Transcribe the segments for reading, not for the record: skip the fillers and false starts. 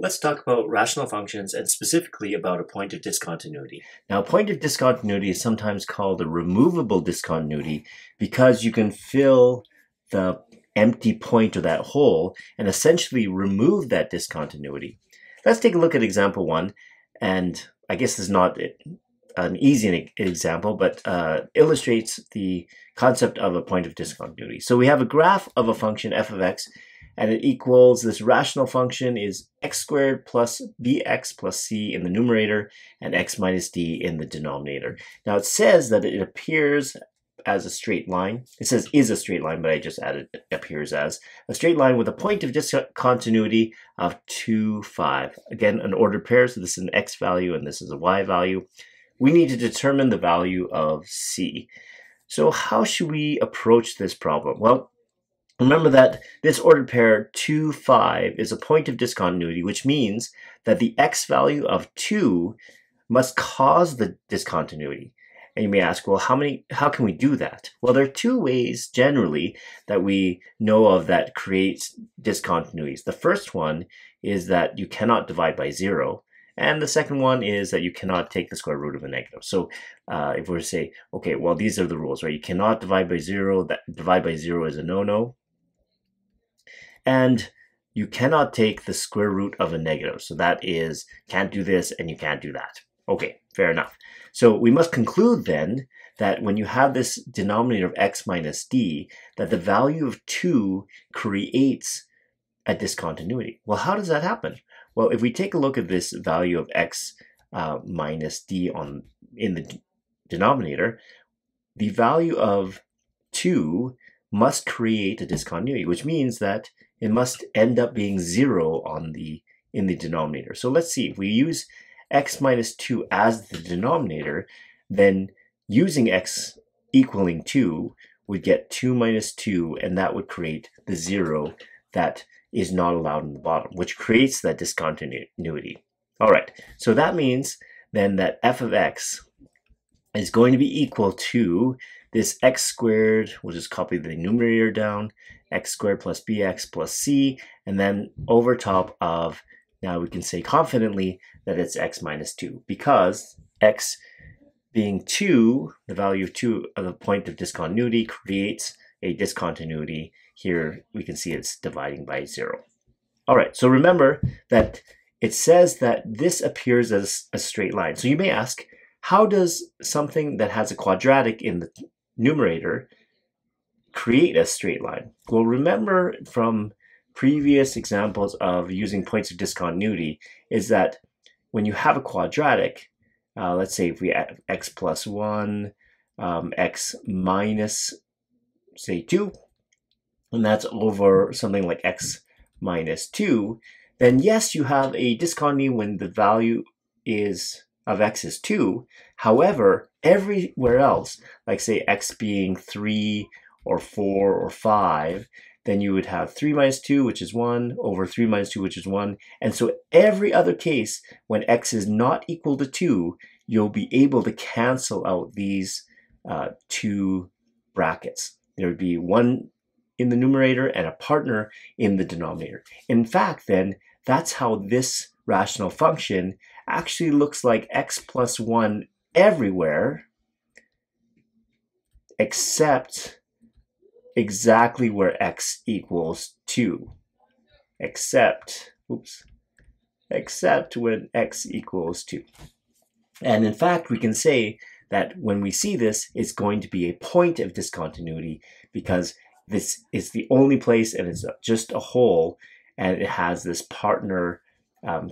Let's talk about rational functions and specifically about a point of discontinuity. Now, a point of discontinuity is sometimes called a removable discontinuity because you can fill the empty point or that hole and essentially remove that discontinuity. Let's take a look at example one, and I guess this is not an easy example, but illustrates the concept of a point of discontinuity. So we have a graph of a function f of x, and it equals this rational function is x squared plus bx plus c in the numerator and x minus d in the denominator. Now it says that it appears as a straight line. It says is a straight line, but I just added appears as a straight line with a point of discontinuity of 2, 5. Again, an ordered pair, so this is an x value and this is a y value. We need to determine the value of c. So how should we approach this problem? Well, remember that this ordered pair 2, 5 is a point of discontinuity, which means that the x value of 2 must cause the discontinuity. And you may ask, well, how can we do that? Well, there are two ways generally that we know of that creates discontinuities. The first one is that you cannot divide by 0. And the second one is that you cannot take the square root of a negative. So if we were to say, okay, well, these are the rules, right? You cannot divide by 0. That divide by 0 is a no-no. And you cannot take the square root of a negative. So that is, can't do this and you can't do that. Okay, fair enough. So we must conclude then that when you have this denominator of x minus d, that the value of 2 creates a discontinuity. Well, how does that happen? Well, if we take a look at this value of x minus d in the denominator, the value of 2 must create a discontinuity, which means that it must end up being 0 in the denominator. So let's see, if we use x minus 2 as the denominator, then using x equaling 2 would get 2 minus 2, and that would create the 0 that is not allowed in the bottom, which creates that discontinuity. All right, so that means then that f of x is going to be equal to this x squared, we'll just copy the numerator down, x squared plus bx plus c, and then over top of, now we can say confidently that it's x minus 2, because x being 2, the value of 2 of the point of discontinuity creates a discontinuity. Here we can see it's dividing by 0. All right, so remember that it says that this appears as a straight line. So you may ask, how does something that has a quadratic in the numerator create a straight line? Well, remember from previous examples of using points of discontinuity is that when you have a quadratic, let's say if we add x plus 1, x minus, say 2, and that's over something like x minus 2, then yes, you have a discontinuity when the value is of x is 2. However, everywhere else, like say x being 3 or 4 or 5, then you would have 3 minus 2, which is 1, over 3 minus 2, which is 1. And so every other case, when x is not equal to 2, you'll be able to cancel out these two brackets. There would be 1 in the numerator and a partner in the denominator. In fact, then, that's how this rational function actually looks like x plus 1 everywhere except exactly where x equals 2, except when x equals 2. And in fact, we can say that when we see this, it's going to be a point of discontinuity because this is the only place and it's just a hole and it has this partner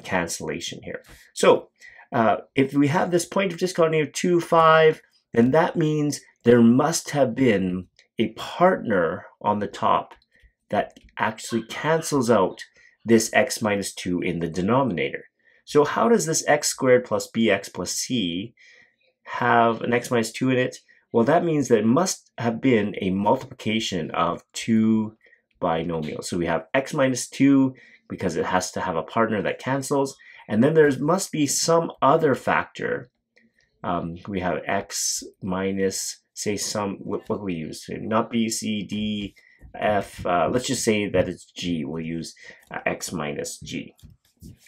cancellation here. So if we have this point of discontinuity of 2, 5, then that means there must have been a partner on the top that actually cancels out this x minus 2 in the denominator. So how does this x squared plus bx plus c have an x minus 2 in it? Well, that means that it must have been a multiplication of two binomials. So we have x minus 2 because it has to have a partner that cancels, and then there must be some other factor. We have x minus, say some, what can we use? Not B, C, D, F. Let's just say that it's G. We'll use x minus G.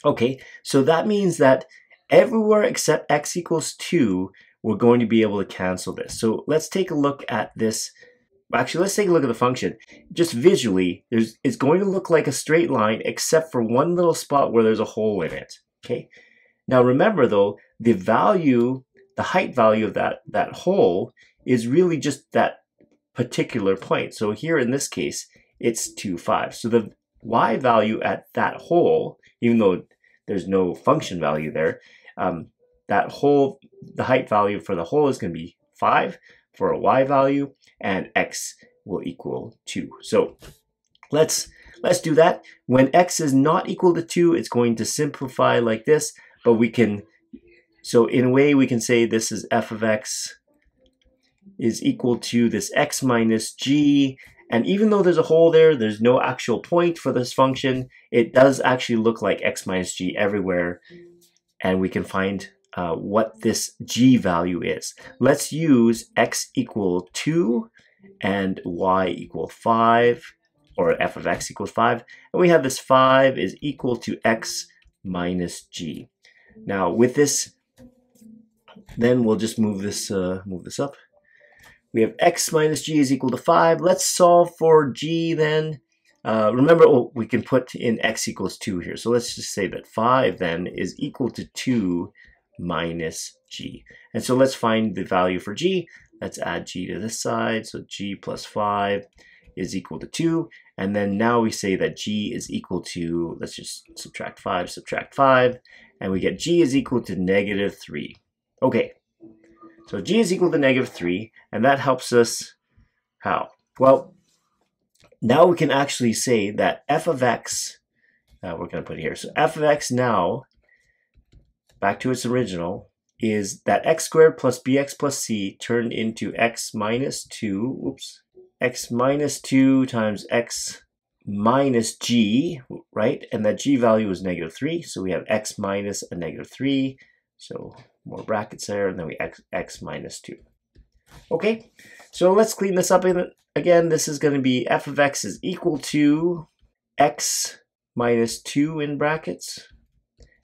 Okay, so that means that everywhere except x equals 2, we're going to be able to cancel this. So let's take a look at this. Actually, let's take a look at the function. Just visually, it's going to look like a straight line except for one little spot where there's a hole in it. Okay. Now remember though, the value, the height value of that hole is really just that particular point. So here in this case, it's 2, 5. So the y value at that hole, even though there's no function value there, that hole, the height value for the hole is going to be 5 for a y value, and x will equal 2. So let's do that. When x is not equal to 2, it's going to simplify like this, but we can, so in a way we can say this is f of x is equal to this x minus g, and even though there's a hole there, there's no actual point for this function, it does actually look like x minus g everywhere, and we can find what this g value is. Let's use x equal 2 and y equal 5, or f of x equals 5, and we have this 5 is equal to x minus g. Now with this, then we'll just move this up. We have x minus g is equal to 5. Let's solve for g then. Remember, we can put in x equals 2 here. So let's just say that 5 then is equal to 2 minus g. And so let's find the value for g. Let's add g to this side. So g plus 5 is equal to 2. And then now we say that g is equal to, let's just subtract 5. And we get g is equal to negative 3. Okay. So g is equal to negative 3, and that helps us how? Well, now we can actually say that f of x, we're going to put it here, so f of x now, back to its original, is that x squared plus bx plus c turned into x minus 2, oops, x minus 2 times x minus g, right? And that g value is negative 3, so we have x minus a negative 3, so more brackets there, and then we x minus 2. Okay, so let's clean this up again. This is going to be f of x is equal to x minus 2 in brackets,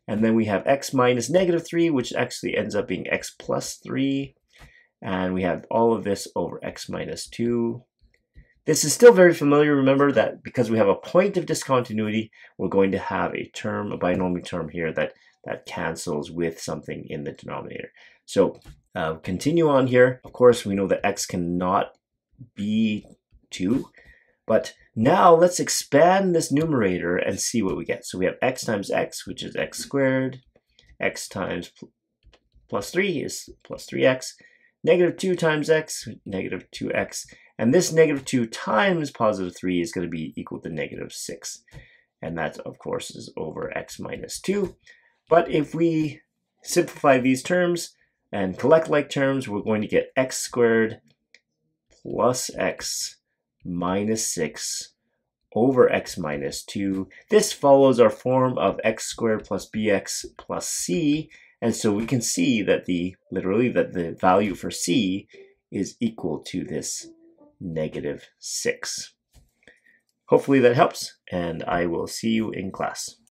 and then we have x minus negative 3, which actually ends up being x plus 3, and we have all of this over x minus 2. This is still very familiar. Remember that because we have a point of discontinuity, we're going to have a term, a binomial term here that cancels with something in the denominator. So continue on here. Of course, we know that x cannot be 2, but now let's expand this numerator and see what we get. So we have x times x, which is x squared, x times plus 3 is plus 3x, negative 2 times x, negative 2x, and this negative 2 times positive 3 is going to be equal to negative 6. And that, of course, is over x minus 2. But if we simplify these terms and collect like terms, we're going to get x squared plus x minus 6 over x minus 2. This follows our form of x squared plus bx plus c. And so we can see that the value for c is equal to this negative 6. Hopefully that helps, and I will see you in class.